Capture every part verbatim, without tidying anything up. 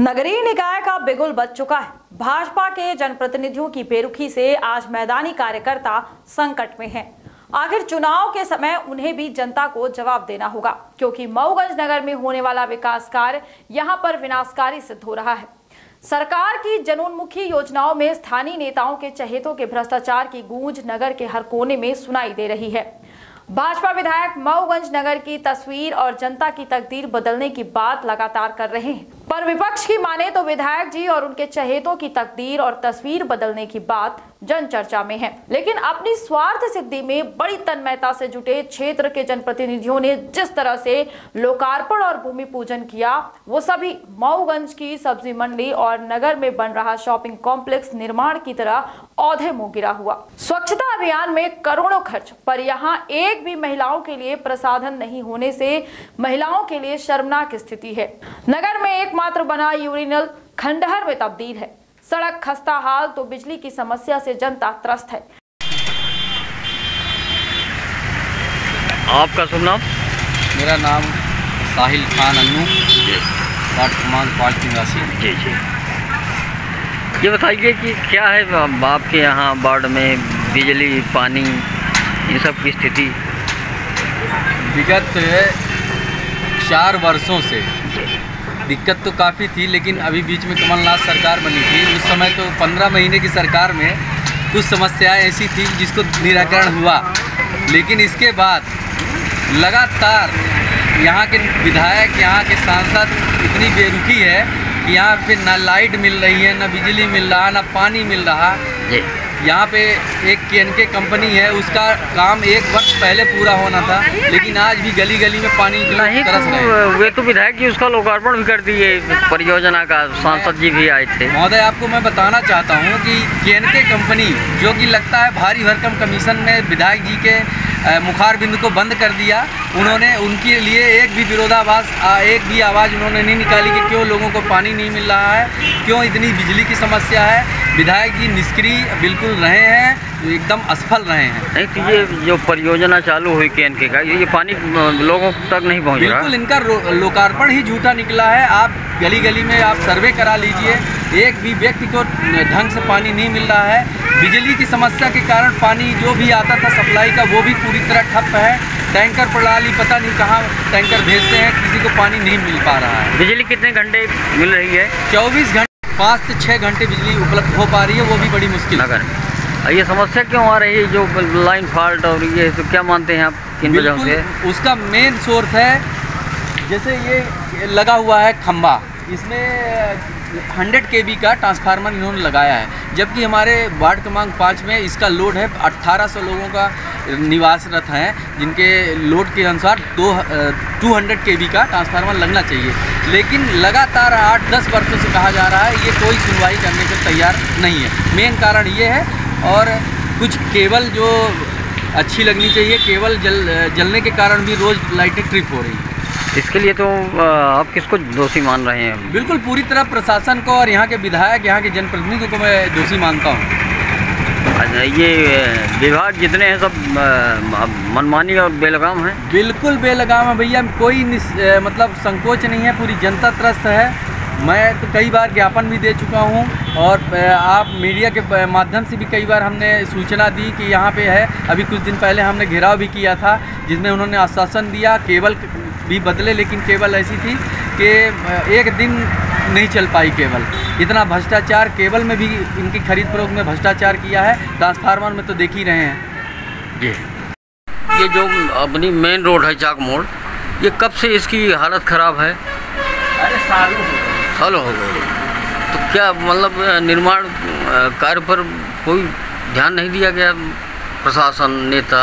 नगरीय निकाय का बिगुल बज चुका है। भाजपा के जनप्रतिनिधियों की बेरुखी से आज मैदानी कार्यकर्ता संकट में हैं। आखिर चुनाव के समय उन्हें भी जनता को जवाब देना होगा, क्योंकि मऊगंज नगर में होने वाला विकास कार्य यहां पर विनाशकारी सिद्ध हो रहा है। सरकार की जनोन्मुखी योजनाओं में स्थानीय नेताओं के चहेतों के भ्रष्टाचार की गूंज नगर के हर कोने में सुनाई दे रही है। भाजपा विधायक मऊगंज नगर की तस्वीर और जनता की तकदीर बदलने की बात लगातार कर रहे हैं, पर विपक्ष की माने तो विधायक जी और उनके चहेतों की तकदीर और तस्वीर बदलने की बात जनचर्चा में है। लेकिन अपनी स्वार्थ सिद्धि में बड़ी तन्मयता से जुटे क्षेत्र के जनप्रतिनिधियों ने जिस तरह से लोकार्पण और भूमि पूजन किया, वो सभी मऊगंज की सब्जी मंडी और नगर में बन रहा शॉपिंग कॉम्प्लेक्स निर्माण की तरह औधे मुँह गिरा हुआ। स्वच्छता अभियान में करोड़ों खर्च, पर यहाँ एक भी महिलाओं के लिए प्रसाधन नहीं होने से महिलाओं के लिए शर्मनाक स्थिति है। नगर में एक मात्र बना यूरिनल खंडहर में तब्दील है। सड़क खस्ता हाल तो बिजली की समस्या से जनता त्रस्त है। आपका शुभ नाम? मेरा नाम साहिल खान अनु पाटमांग पाटमिंगासी। जी जी, ये बताइए कि क्या है आपके यहाँ बाढ़ में बिजली पानी ये सब की स्थिति? विगत चार वर्षों से दिक्कत तो काफ़ी थी, लेकिन अभी बीच में कमलनाथ सरकार बनी थी। उस समय तो पंद्रह महीने की सरकार में कुछ समस्याएं ऐसी थी जिसको निराकरण हुआ, लेकिन इसके बाद लगातार यहाँ के विधायक, यहाँ के सांसद इतनी बेरुखी है कि यहाँ पे ना लाइट मिल रही है, ना बिजली मिल रहा, ना पानी मिल रहा। यहाँ पे एक केएनके कंपनी है, उसका काम एक वर्ष पहले पूरा होना था, लेकिन आज भी गली गली में पानी तरस रहे हैं। वे तो विधायक जी उसका लोकार्पण भी कर दिए, परियोजना का सांसद जी भी आए थे। महोदय, आपको मैं बताना चाहता हूँ कि केएनके कंपनी, जो कि लगता है भारी भरकम कमीशन में विधायक जी के मुखार बिंदु को बंद कर दिया। उन्होंने उनके लिए एक भी विरोधाभास, एक भी आवाज़ उन्होंने नहीं निकाली कि क्यों लोगों को पानी नहीं मिल रहा है, क्यों इतनी बिजली की समस्या है। विधायक जी निष्क्रिय बिल्कुल रहे हैं, एकदम असफल रहे हैं। नहीं तो ये जो परियोजना चालू हुई केएनके का, ये पानी लोगों तक नहीं पहुँच रहा। बिल्कुल इनका लोकार्पण ही झूठा निकला है। आप गली गली में आप सर्वे करा लीजिए, एक भी व्यक्ति को ढंग से पानी नहीं मिल रहा है। बिजली की समस्या के कारण पानी जो भी आता था सप्लाई का, वो भी पूरी तरह ठप है। टैंकर प्रणाली पता नहीं कहाँ टैंकर भेजते हैं, किसी को पानी नहीं मिल पा रहा है। बिजली कितने घंटे मिल रही है? चौबीस घंटे, पाँच से छः घंटे बिजली उपलब्ध हो पा रही है, वो भी बड़ी मुश्किल। अगर ये समस्या क्यों आ रही है, जो लाइन फॉल्ट और ये, तो क्या मानते हैं आप किन वजहों से? उसका मेन सोर्स है, जैसे ये लगा हुआ है खम्बा, इसमें सौ केवी का ट्रांसफार्मर इन्होंने लगाया है, जबकि हमारे वार्ड क्रमांक पाँच में इसका लोड है अठारह सौ लोगों का निवासरत हैं, जिनके लोड के अनुसार दो दो सौ केवी का ट्रांसफार्मर लगना चाहिए। लेकिन लगातार आठ दस वर्षों से कहा जा रहा है, ये कोई सुनवाई करने को तैयार नहीं है। मेन कारण ये है। और कुछ केबल जो अच्छी लगनी चाहिए, केबल जल जलने के कारण भी रोज़ लाइटें ट्रिप हो रही है। इसके लिए तो आप किसको दोषी मान रहे हैं? बिल्कुल पूरी तरह प्रशासन को और यहाँ के विधायक, यहाँ के जनप्रतिनिधियों को मैं दोषी मानता हूँ। ये विभाग जितने हैं सब मनमानी और बेलगाम हैं। बिल्कुल बेलगाम है भैया, कोई मतलब संकोच नहीं है, पूरी जनता त्रस्त है। मैं तो कई बार ज्ञापन भी दे चुका हूँ और आप मीडिया के माध्यम से भी कई बार हमने सूचना दी कि यहाँ पे है। अभी कुछ दिन पहले हमने घेराव भी किया था, जिसमें उन्होंने आश्वासन दिया, केबल भी बदले, लेकिन केबल ऐसी थी कि एक दिन नहीं चल पाई केबल। इतना भ्रष्टाचार केबल में भी, इनकी खरीद फरोख्त में भ्रष्टाचार किया है, ट्रांसफार्मर में तो देख ही रहे हैं। जी ये जो अपनी मेन रोड है चाक मोड़, ये कब से इसकी हालत ख़राब है? अरे सालों सालों हो गए। तो क्या मतलब निर्माण कार्य पर कोई ध्यान नहीं दिया गया? प्रशासन, नेता,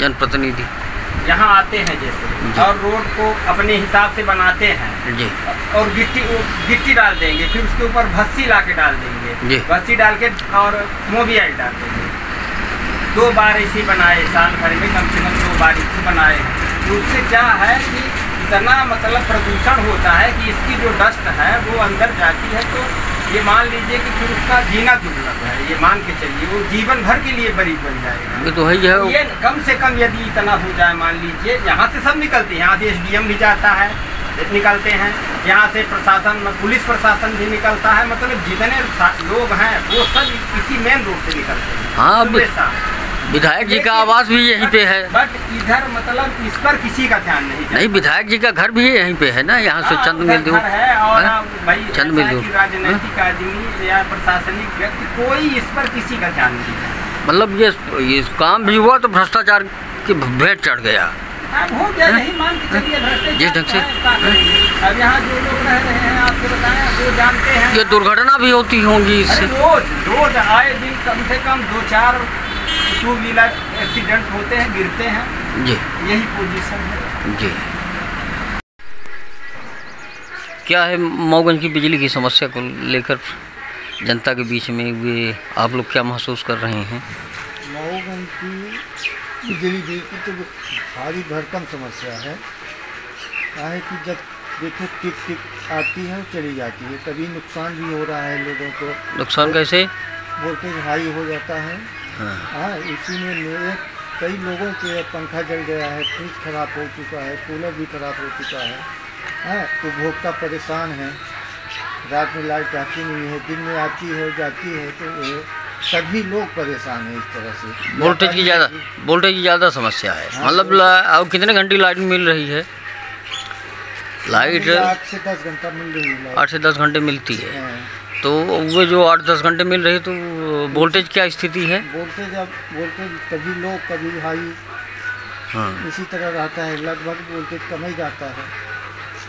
जनप्रतिनिधि यहाँ आते हैं जैसे और रोड को अपने हिसाब से बनाते हैं जी, और गिट्टी गिट्टी डाल देंगे, फिर उसके ऊपर भस्सी ला के डाल देंगे जी, भस्सी डाल के और मोबियाइल डाल देंगे। दो बार इसी बनाए, साल भर में कम से कम दो बार इसी बनाए हैं। तो उससे क्या है कि इतना मतलब प्रदूषण होता है कि इसकी जो डस्ट है वो अंदर जाती है, तो ये मान लीजिए कि फिर उसका जीना दुर्लभ है। ये मान के चलिए वो जीवन भर के लिए गरीब बन जाएगा। ये तो है ही है। ये कम से कम यदि इतना हो जाए, मान लीजिए यहाँ से सब निकलते हैं, यहाँ से एस डी एम भी जाता है, निकलते हैं, यहाँ से प्रशासन पुलिस प्रशासन भी निकलता है, मतलब जितने लोग हैं वो सब इसी मेन रोड से निकलते हैं। हाँ, तो विधायक जी का आवास भी यहीं पे है, बट इधर मतलब इस पर किसी का ध्यान नहीं। नहीं, विधायक जी का घर भी यहीं पे है ना, यहाँ से चंद मिल दूर है। और भाई चंद मिल दूर राजनीतिक आदमी या प्रशासनिक व्यक्ति कोई इस पर किसी का ध्यान नहीं है। मतलब ये ये काम भी हुआ तो भ्रष्टाचार की भेंट चढ़ गया। हो गया, नहीं मान के चलिए भ्रष्टाचार। अब यहाँ जो लोग रह रहे हैं आपको बताएं, वो जानते हैं। ये दुर्घटना भी होती होंगी इससे। रोज रोज आए दिन कम से कम दो चार टू व्हीलर एक्सीडेंट होते हैं, गिरते हैं जी। यही पोजीशन है जी। क्या है मऊगंज की बिजली की समस्या को लेकर जनता के बीच में ये आप लोग क्या महसूस कर रहे हैं? मऊगंज की बिजली की तो भारी भरकम समस्या है। काहे कि जब देखो टिक टिक आती है चली जाती है, तभी नुकसान भी हो रहा है लोगों को। नुकसान कैसे? वोल्टेज हाई हो जाता है। हाँ, इसी में कई लोगों के पंखा जल गया है, फ्रिज खराब हो चुका है, कूलर भी खराब हो चुका है। हाँ, उपभोक्ता परेशान है। रात में लाइट आती नहीं है, दिन में आती है जाती है, तो सभी लोग परेशान हैं इस तरह से। वोल्टेज की ज़्यादा वोल्टेज की ज़्यादा समस्या है। मतलब अब कितने घंटे लाइट मिल रही है? लाइट आठ से दस घंटा मिल रही है। आठ से दस घंटे मिलती है, तो वो जो आठ दस घंटे मिल रही है, तो वोल्टेज क्या स्थिति है? वोल्टेज अब वोल्टेज कभी लो कभी हाई, हाँ, इसी तरह रहता है। लगभग वोल्टेज कम ही जाता है।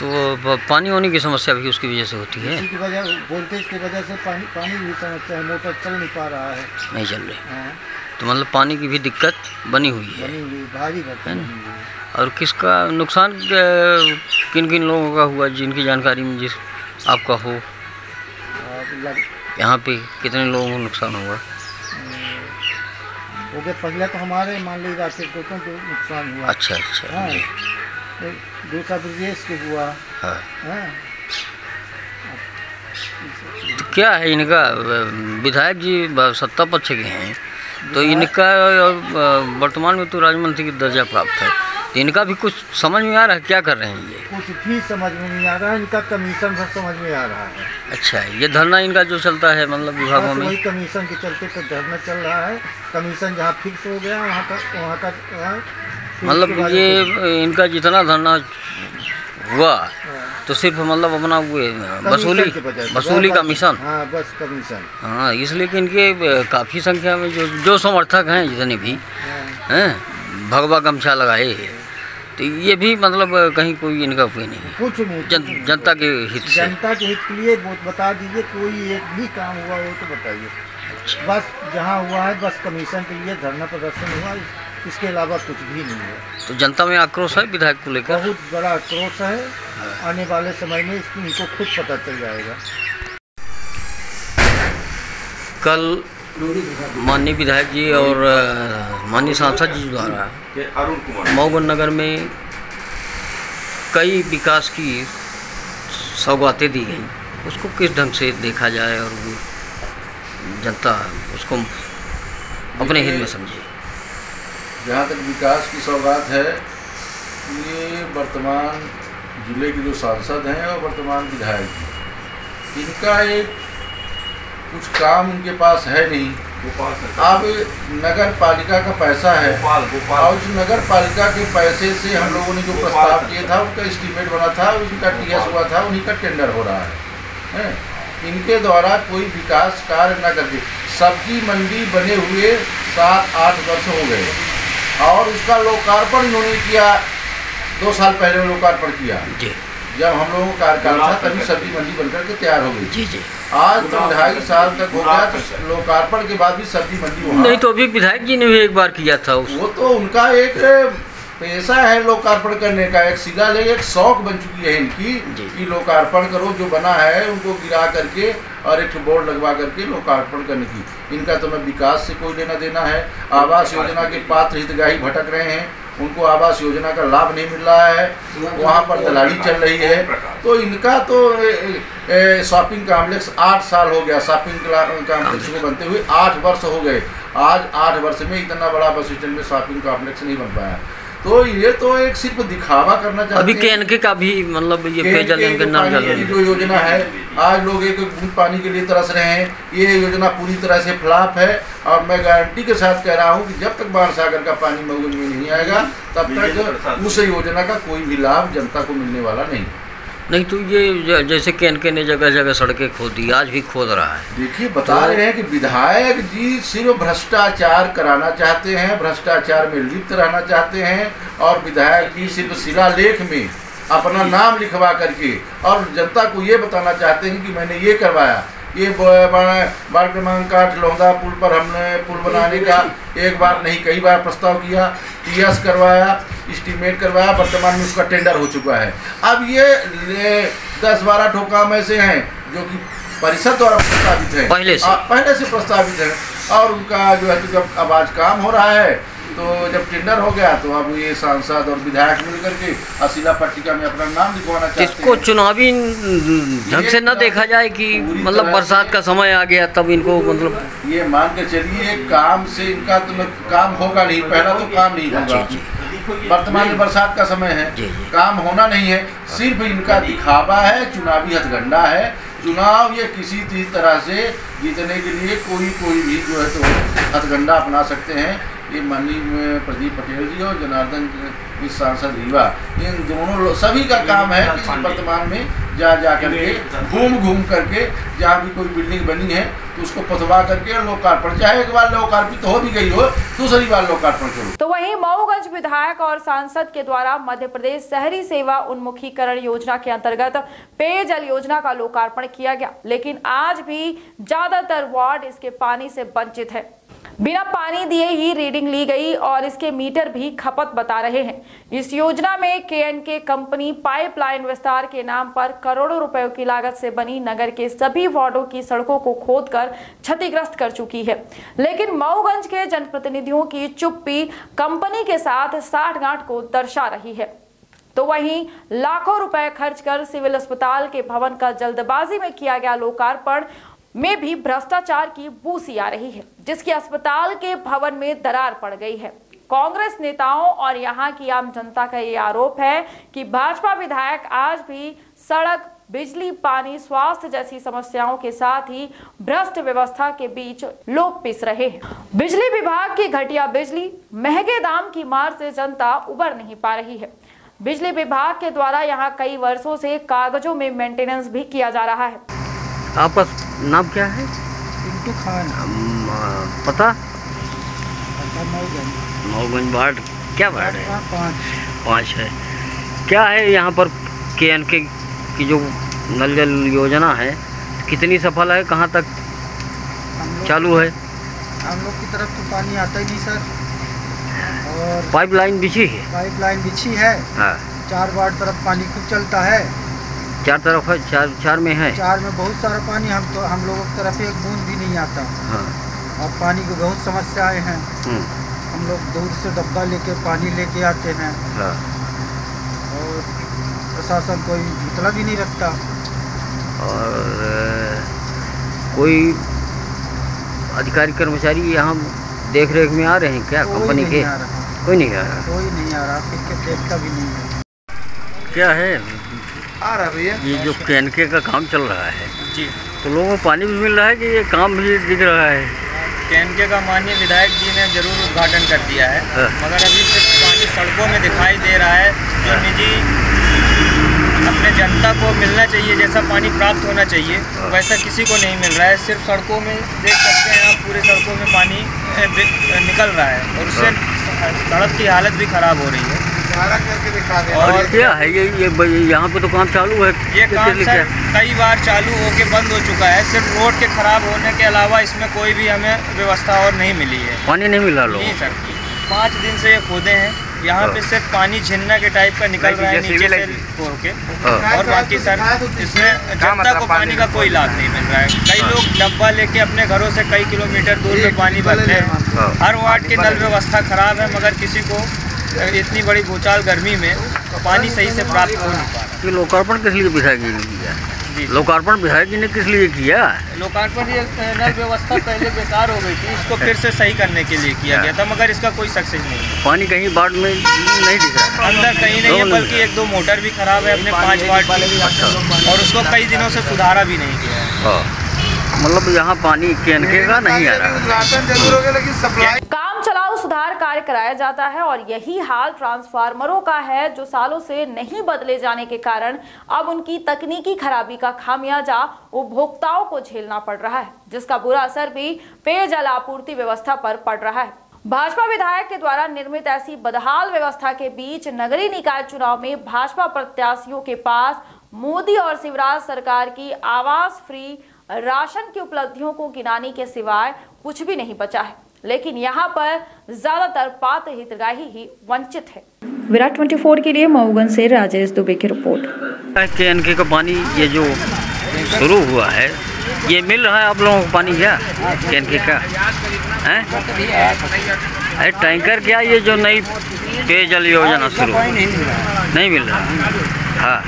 तो पानी होने की समस्या भी उसकी वजह से होती है। इसकी वजह वोल्टेज की वजह से पानी पानी भी समस्या है। मोटर चल नहीं पा रहा है, नहीं चल रही। तो मतलब पानी की भी दिक्कत बनी हुई है, बनी हुई भारी है ना। और किसका नुकसान किन किन लोगों का हुआ जिनकी जानकारी में जिस आपका हो? यहाँ पे कितने लोगों को नुकसान हुआ? पहले तो हमारे मान ली जाते को नुकसान हुआ। अच्छा अच्छा, दूसरा प्रदेश के हुआ। हाँ, हाँ। तो क्या है इनका, विधायक जी सत्ता पक्ष के हैं, तो इनका वर्तमान में तो राजमंत्री की दर्जा प्राप्त है, तो इनका भी कुछ समझ में आ रहा है? क्या कर रहे हैं ये? कुछ भी समझ में नहीं आ रहा है। इनका कमीशन भर समझ में आ रहा है। अच्छा, ये धरना इनका जो चलता है मतलब विभागों में, वही कमीशन के चलते तो धरना चल रहा है। कमीशन जहाँ फिक्स हो गया वहाँ का वहाँ का मतलब ये इनका जितना धरना हुआ तो सिर्फ मतलब अपना हुए वसूली वसूली का मिशन। हाँ, बस कमीशन। हाँ, इसलिए कि इनके काफ़ी संख्या में जो जो समर्थक हैं जितने भी हैं, भगवा गमछा लगाए, तो ये भी मतलब कहीं कोई इनका कोई नहीं, कुछ नहीं, जन, जनता के हित से। जनता के हित के लिए बता दीजिए, कोई एक भी काम हुआ हो तो बताइए। बस जहाँ हुआ है बस कमीशन के लिए धरना प्रदर्शन हुआ, इसके अलावा कुछ भी नहीं है। तो जनता में आक्रोश है विधायक को लेकर? बहुत बड़ा आक्रोश है। आने वाले समय में इनको खुद पता चल जाएगा। कल माननीय विधायक जी और माननीय सांसद जी द्वारा मऊगंज नगर में कई विकास की सौगातें दी गई, उसको किस ढंग से देखा जाए और जनता उसको अपने हित में समझे? जहाँ तक विकास की सौगात है, ये वर्तमान जिले के जो सांसद हैं और वर्तमान विधायक हैं, इनका एक कुछ काम इनके पास है नहीं। अब नगर पालिका का पैसा है, और उस नगर पालिका के पैसे से हम लोगों ने जो प्रस्ताव किया था, उनका एस्टीमेट बना था, उनका टीएस हुआ था, उन्हीं का टेंडर हो रहा है, है? इनके द्वारा कोई विकास कार्य न करके सब्जी मंडी बने हुए सात आठ वर्ष हो गए, और उसका लोकार्पण इन्होंने किया दो साल पहले लोकार्पण किया जब हम लोगों का कार्यकाल था, तभी सब्जी मंडी बनकर के तैयार हो गई। जी जी, आज तो ढाई साल तक हो गया, तो लोकार्पण के बाद भी सब्जी मंडी वहाँ नहीं। तो अभी विधायक जी ने भी एक बार किया था, वो तो उनका एक पैसा है लोकार्पण करने का, एक सीधा ले एक शौक बन चुकी है इनकी कि लोकार्पण करो, जो बना है उनको गिरा करके और एक बोर्ड लगवा करके लोकार्पण करने की। इनका तो मैं विकास से कोई लेना देना है। आवास योजना के पात्र हितग्राही भटक रहे हैं, उनको आवास योजना का लाभ नहीं मिल रहा है, वहाँ पर दलाली चल रही है। तो इनका तो शॉपिंग कॉम्प्लेक्स आठ साल हो गया, शॉपिंग कॉम्प्लेक्स को बनते हुए आठ वर्ष हो गए। आज आठ वर्ष में इतना बड़ा बस स्टैंड में शॉपिंग कॉम्प्लेक्स नहीं बन पाया। तो ये तो एक सिर्फ दिखावा करना चाहते हैं। अभी केएनके का भी मतलब ये पेयजल जो योजना है, आज लोग एक बूंद पानी के लिए तरस रहे हैं। ये योजना पूरी तरह से फ्लॉप है और मैं गारंटी के साथ कह रहा हूँ कि जब तक बाढ़ सागर का पानी मऊगंज में नहीं आएगा तब तक उस योजना का कोई भी लाभ जनता को मिलने वाला नहीं है। नहीं तो ये जैसे केएनके ने जगह जगह सड़कें खोदी, आज भी खोद रहा है। देखिए बता रहे हैं कि विधायक जी सिर्फ भ्रष्टाचार कराना चाहते हैं, भ्रष्टाचार में लिप्त रहना चाहते हैं और विधायक जी सिर्फ शिलालेख में अपना नाम लिखवा करके और जनता को ये बताना चाहते हैं कि मैंने ये करवाया। ये पाटमांग का लौंदा पुल पर हमने पुल बनाने का एक बार नहीं कई बार प्रस्ताव किया, टीएस करवाया, एस्टीमेट करवाया, वर्तमान में उसका टेंडर हो चुका है। अब ये दस बारह ठो काम ऐसे हैं जो कि परिषद द्वारा प्रस्तावित है, पहले से पहले से प्रस्तावित है और उनका जो है जब अब आज काम हो रहा है तो जब टेंडर हो गया तो अब ये सांसद और विधायक मिलकर के अशिला पट्टिका में अपना नाम लिखवाना चाहते हैं। इसको चुनावी ढंग से न देखा जाए कि मतलब बरसात का समय आ गया तब इनको मतलब ये मान के चलिए काम से इनका तो काम होगा नहीं, पहला तो काम नहीं होगा। वर्तमान में बरसात का समय है, काम होना नहीं है, सिर्फ इनका दिखावा है, चुनावी हथगंडा है। चुनाव ये किसी भी तरह से जीतने के लिए कोई कोई भी जो है तो हथगंडा अपना सकते हैं। ये माननीय प्रदीप पटेल जी और जनार्दन के सांसद रीवा, इन दोनों लोग सभी का काम है कि वर्तमान में जा जा करके घूम घूम करके जहाँ भी कोई बिल्डिंग बनी है तो उसको पथवा करके लोकार्पण, चाहे एक बार लोकार्पित तो हो भी गई हो दूसरी बार लोकार्पण करो। तो वहीं मऊगंज विधायक और सांसद के द्वारा मध्य प्रदेश शहरी सेवा उन्मुखीकरण योजना के अंतर्गत पेयजल योजना का लोकार्पण किया गया, लेकिन आज भी ज्यादातर वार्ड इसके पानी से वंचित है। बिना पानी दिए ही रीडिंग ली गई और इसके मीटर भी खपत बता रहे हैं। इस योजना में केएनके कंपनी पाइपलाइन विस्तार के नाम पर करोड़ों रुपयों की लागत से बनी नगर के सभी वार्डों की सड़कों को खोदकर क्षतिग्रस्त कर चुकी है, लेकिन मऊगंज के जनप्रतिनिधियों की चुप्पी कंपनी के साथ साठगांठ को दर्शा रही है। तो वहीं लाखों रुपए खर्च कर सिविल अस्पताल के भवन का जल्दबाजी में किया गया लोकार्पण में भी भ्रष्टाचार की बूसी आ रही है, जिसकी अस्पताल के भवन में दरार पड़ गई है। कांग्रेस नेताओं और यहाँ की आम जनता का ये आरोप है कि भाजपा विधायक आज भी सड़क, बिजली, पानी, स्वास्थ्य जैसी समस्याओं के साथ ही भ्रष्ट व्यवस्था के बीच लोग पिस रहे हैं। बिजली विभाग की घटिया बिजली, महंगे दाम की मार से जनता उबर नहीं पा रही है। बिजली विभाग के द्वारा यहाँ कई वर्षों से कागजों में मेंटेनेंस भी किया जा रहा है। आपका नाम क्या है? पिंटू खान। पता मऊगंज वार्ड, क्या वार्ड है? पाँच है। क्या है यहाँ पर केएनके की जो नल जल योजना है कितनी सफल है, कहाँ तक चालू है? हम लोग की तरफ तो पानी आता ही नहीं सर। और पाइपलाइन बिछी है? पाइपलाइन बिछी है हाँ। चार वार्ड तरफ पानी खूब चलता है। चार तरफ है? चार चार में है? चार में बहुत सारा पानी, हम तो हम लोगों की तरफ एक बूंद भी नहीं आता हाँ। और पानी की बहुत समस्याएं हैं। हम लोग दूर से डब्बा लेके पानी लेके आते हैं हाँ। और प्रशासन कोई मतलब ही नहीं रखता। और कोई अधिकारी कर्मचारी यहाँ देख रेख में आ रहे हैं क्या? कंपनी के कोई नहीं आ रहा? कोई नहीं आ रहा, फिर देखता भी नहीं है। क्या है आ रहा भैया ये जो केएनके का काम चल रहा है जी, तो लोगों को पानी भी मिल रहा है कि ये काम भी दिख रहा है? केएनके का माननीय विधायक जी ने जरूर उद्घाटन कर दिया है हाँ। मगर अभी सिर्फ पानी सड़कों में दिखाई दे रहा है जो हाँ। निजी अपने जनता को मिलना चाहिए, जैसा पानी प्राप्त होना चाहिए हाँ। वैसा किसी को नहीं मिल रहा है। सिर्फ सड़कों में देख सकते हैं आप, पूरे सड़कों में पानी निकल रहा है और उससे सड़क की हालत भी खराब हो रही है। और क्या है ये ये यहाँ पे तो काम चालू है? ये काम सर कई बार चालू होके बंद हो चुका है। सिर्फ रोड के खराब होने के अलावा इसमें कोई भी हमें व्यवस्था और नहीं मिली है। पानी नहीं मिला लोग? नहीं सर, पाँच दिन से ये खोदे हैं। यहाँ पे सिर्फ पानी झिन्ना के टाइप का निकल रहा है नीचे से खोद के, और बाकी सर इसमें जनता को पानी का कोई लाभ नहीं मिल रहा है। कई लोग डब्बा लेके अपने घरों से कई किलोमीटर दूर में पानी भरते हैं। हर वार्ड की नल व्यवस्था खराब है, मगर किसी को इतनी बड़ी भूचाल गर्मी में पानी सही से प्राप्त हो नहीं पा रहा है। लोकार्पण किस लिए बिठाया गया? लोकार्पण विधायक जी ने किस लिए किया? लोकार्पण ये नल व्यवस्था पहले बेकार हो गई थी, इसको फिर से सही करने के लिए किया गया था, मगर इसका कोई सक्सेस नहीं। पानी कहीं बाढ़ में नहीं दिख रहा, अंदर कहीं नहीं है, बल्कि एक दो मोटर भी खराब है अपने पाँच वार्ड वाले, और उसको कई दिनों से सुधारा भी नहीं किया है। मतलब यहाँ पानी केएनके का नहीं आ रहा। काम चलाओ सुधार कार्य कराया जाता है और यही हाल ट्रांसफार्मरों का है जो सालों से नहीं बदले जाने के कारण अब उनकी तकनीकी खराबी का खामियाजा उपभोक्ताओं को झेलना पड़ रहा है, जिसका बुरा असर भी पेयजल आपूर्ति व्यवस्था पर पड़ रहा है। भाजपा विधायक के द्वारा निर्मित ऐसी बदहाल व्यवस्था के बीच नगरीय निकाय चुनाव में भाजपा प्रत्याशियों के पास मोदी और शिवराज सरकार की आवास फ्री राशन की उपलब्धियों को गिनाने के सिवाय कुछ भी नहीं बचा है, लेकिन यहां पर ज्यादातर पात्र हितग्राही ही वंचित है। विराट चौबीस के लिए मऊगंज से राजेश दुबे की रिपोर्ट। केएनके का पानी ये जो शुरू हुआ है ये मिल रहा है आप लोगों को पानी क्या केएनके का है? टैंकर क्या ये जो नई पेयजल योजना शुरू नहीं मिल रहा हाँ,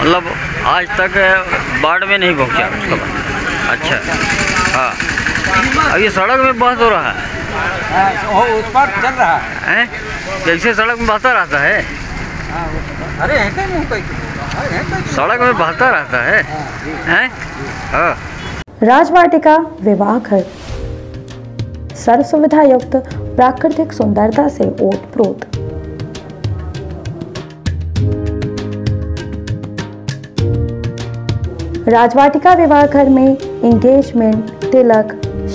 मतलब आज तक बाढ़ में नहीं पहुँचा उसका। अच्छा हाँ, अब ये सड़क में बहस हो रहा है, उस पर चल रहा है, जैसे सड़क में बहता रहता है। अरे सड़क में बहता रहता है हैं? हाँ। राजवाटिका रेवा घर सर्व सुविधा युक्त प्राकृतिक सुंदरता से ओतप्रोत। राजवाटिका विवाह घर में इंगेजमेंट, तिलक,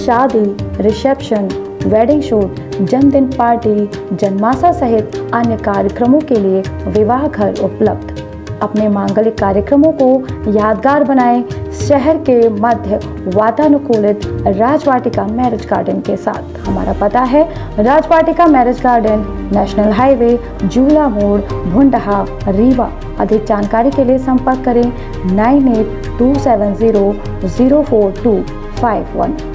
शादी, रिसेप्शन, वेडिंग शूट, जन्मदिन पार्टी, जन्माशा सहित अन्य कार्यक्रमों के लिए विवाह घर उपलब्ध। अपने मांगलिक कार्यक्रमों को यादगार बनाएं शहर के मध्य वातानुकूलित राजवाटिका मैरिज गार्डन के साथ। हमारा पता है Rajvatika marriage garden, national highway, Jula मोड़, भुंडहा, रीवा। अधिक जानकारी के लिए संपर्क करें nine eight two seven zero zero four two five one.